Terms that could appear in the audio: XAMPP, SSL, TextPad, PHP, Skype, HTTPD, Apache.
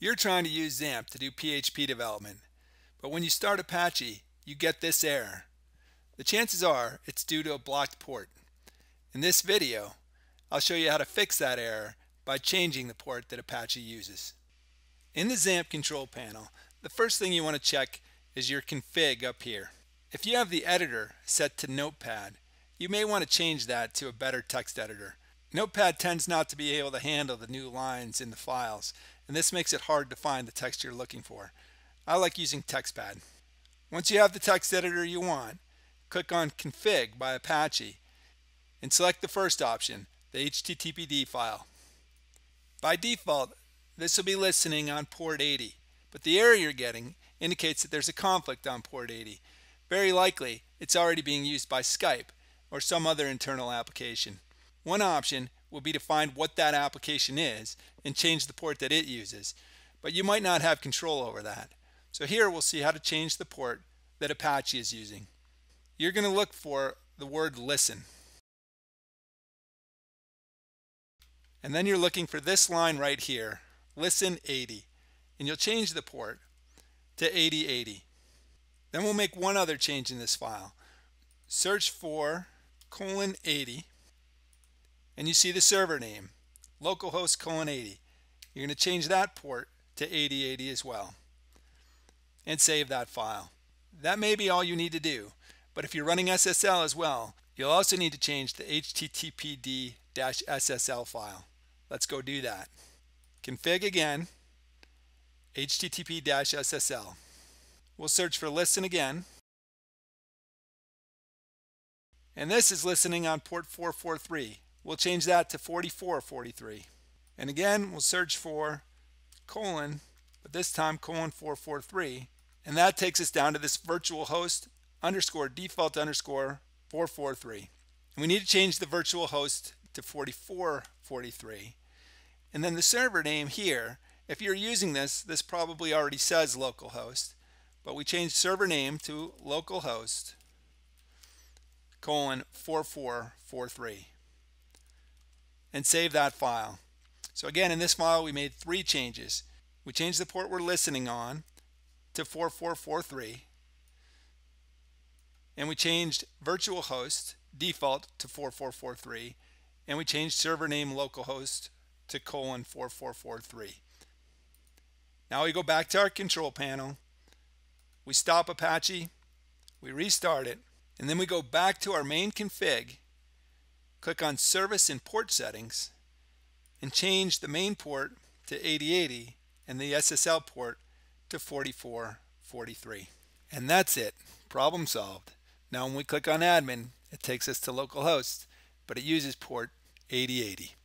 You're trying to use XAMPP to do PHP development, but when you start Apache, you get this error. The chances are it's due to a blocked port. In this video, I'll show you how to fix that error by changing the port that Apache uses. In the XAMPP control panel, the first thing you want to check is your config up here. If you have the editor set to Notepad, you may want to change that to a better text editor. Notepad tends not to be able to handle the new lines in the files, and this makes it hard to find the text you're looking for. I like using TextPad. Once you have the text editor you want, click on Config by Apache and select the first option, the HTTPD file. By default, this will be listening on port 80, but the error you're getting indicates that there's a conflict on port 80. Very likely, it's already being used by Skype or some other internal application. One option will be to find what that application is and change the port that it uses, but you might not have control over that. So here we'll see how to change the port that Apache is using. You're going to look for the word listen. And then you're looking for this line right here, listen 80, and you'll change the port to 8080. Then we'll make one other change in this file. Search for :80, and you see the server name, localhost :80. You're going to change that port to 8080 as well, and save that file. That may be all you need to do, but if you're running SSL as well, you'll also need to change the httpd-SSL file. Let's go do that. Config again, http-SSL. We'll search for listen again. And this is listening on port 443. We'll change that to 4443. And again, we'll search for : but this time :443. And that takes us down to this virtual host _default_443. And we need to change the virtual host to 4443. And then the server name here, if you're using this, this probably already says localhost, but we changed server name to localhost :4443 and save that file. So again, in this file we made three changes. We changed the port we're listening on to 4443, and we changed virtual host default to 4443, and we changed server name localhost to :4443. Now we go back to our control panel, we stop Apache, we restart it, and then we go back to our main config, click on Service and Port Settings, and change the main port to 8080 and the SSL port to 4443. And that's it. Problem solved. Now when we click on Admin, it takes us to localhost, but it uses port 8080.